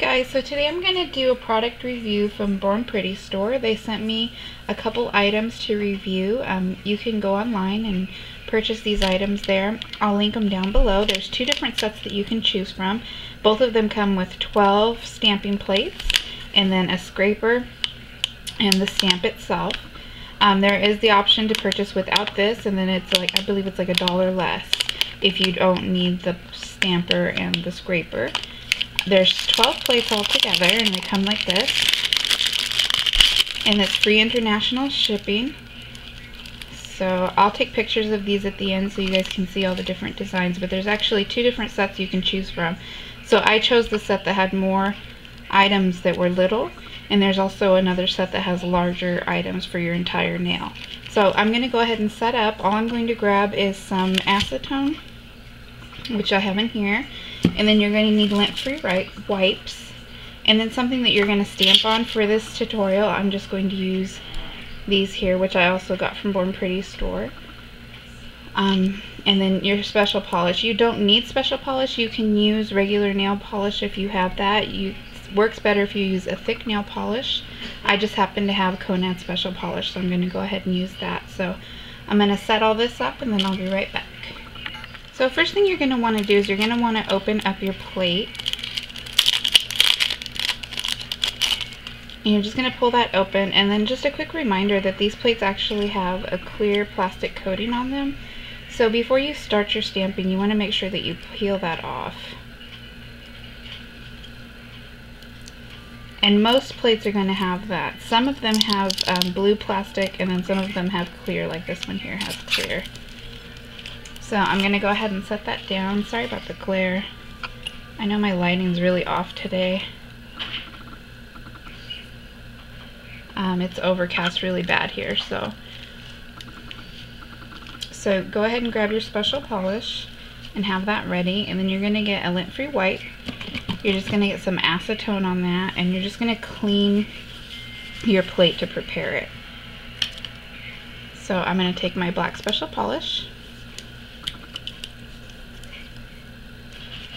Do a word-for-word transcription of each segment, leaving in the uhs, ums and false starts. Hi guys, so today I'm going to do a product review from Born Pretty Store. They sent me a couple items to review. Um, you can go online and purchase these items there. I'll link them down below. There's two different sets that you can choose from. Both of them come with twelve stamping plates and then a scraper and the stamp itself. Um, there is the option to purchase without this, and then it's like, I believe it's like a dollar less if you don't need the stamper and the scraper. There's twelve plates all together, and they come like this, and it's free international shipping. So I'll take pictures of these at the end so you guys can see all the different designs, but there's actually two different sets you can choose from. So I chose the set that had more items that were little, and there's also another set that has larger items for your entire nail. So I'm going to go ahead and set up. All I'm going to grab is some acetone, which I have in here, and then you're going to need lint-free wipes, and then something that you're going to stamp on. For this tutorial, I'm just going to use these here, which I also got from Born Pretty Store. Um, and then your special polish. You don't need special polish. You can use regular nail polish if you have that. You, it works better if you use a thick nail polish. I just happen to have Konad special polish, so I'm going to go ahead and use that. So I'm going to set all this up, and then I'll be right back. So first thing you're going to want to do is you're going to want to open up your plate. And you're just going to pull that open. And then just a quick reminder that these plates actually have a clear plastic coating on them. So before you start your stamping, you want to make sure that you peel that off. And most plates are going to have that. Some of them have um, blue plastic, and then some of them have clear, like this one here has clear. So I'm going to go ahead and set that down. Sorry about the glare. I know my lighting's really off today. Um, it's overcast really bad here, so. So go ahead and grab your special polish and have that ready. And then you're going to get a lint-free wipe. You're just going to get some acetone on that, and you're just going to clean your plate to prepare it. So I'm going to take my black special polish.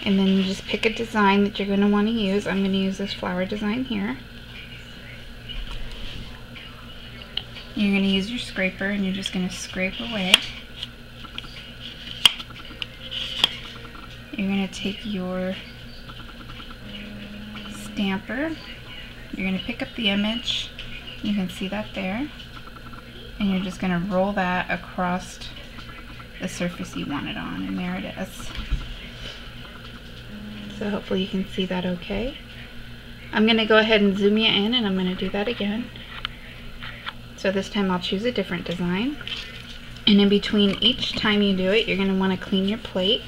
And then you just pick a design that you're going to want to use. I'm going to use this flower design here. You're going to use your scraper, and you're just going to scrape away. You're going to take your stamper. You're going to pick up the image. You can see that there. And you're just going to roll that across the surface you want it on. And there it is. So hopefully you can see that okay. I'm going to go ahead and zoom you in, and I'm going to do that again. So this time I'll choose a different design. And in between each time you do it, you're going to want to clean your plate.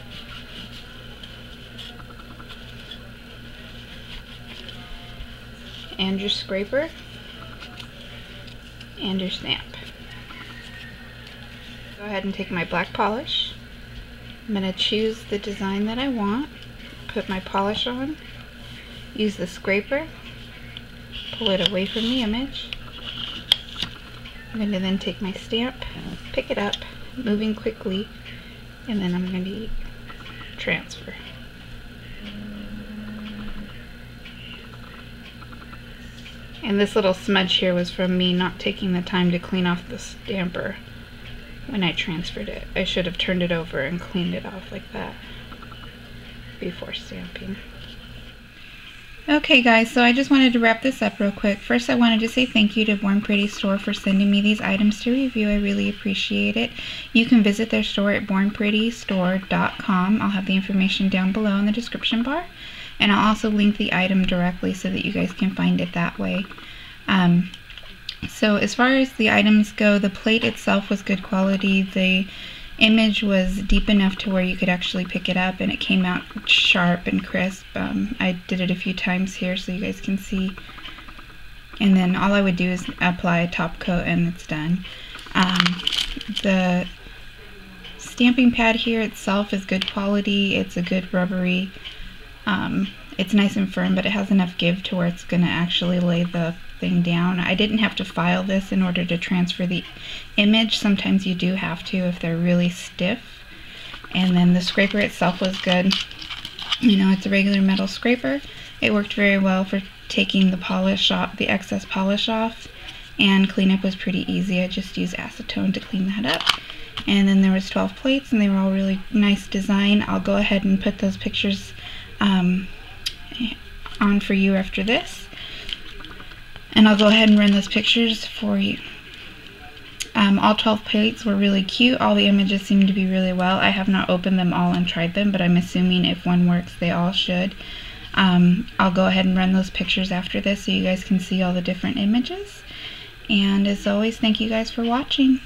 And your scraper. And your stamp. Go ahead and take my black polish. I'm going to choose the design that I want. Put my polish on, use the scraper, pull it away from the image. I'm going to then take my stamp, pick it up, moving quickly, and then I'm going to transfer. And this little smudge here was from me not taking the time to clean off the stamper when I transferred it. I should have turned it over and cleaned it off like that before stamping. Okay guys, so I just wanted to wrap this up real quick. First, I wanted to say thank you to Born Pretty Store for sending me these items to review. I really appreciate it. You can visit their store at born pretty store dot com. I'll have the information down below in the description bar, and I'll also link the item directly so that you guys can find it that way. Um, so as far as the items go, the plate itself was good quality. The image was deep enough to where you could actually pick it up, and it came out sharp and crisp. Um, I did it a few times here so you guys can see. And then all I would do is apply a top coat, and it's done. Um, the stamping pad here itself is good quality. It's a good rubbery. Um, it's nice and firm, but it has enough give to where it's going to actually lay the thing down. I didn't have to file this in order to transfer the image. Sometimes you do have to if they're really stiff. And then the scraper itself was good. You know, it's a regular metal scraper. It worked very well for taking the polish off, the excess polish off, and cleanup was pretty easy. I just used acetone to clean that up. And then there was twelve plates, and they were all really nice design. I'll go ahead and put those pictures um, on for you after this. And I'll go ahead and run those pictures for you. Um, all twelve plates were really cute. All the images seem to be really well. I have not opened them all and tried them, but I'm assuming if one works, they all should. Um, I'll go ahead and run those pictures after this so you guys can see all the different images. And as always, thank you guys for watching.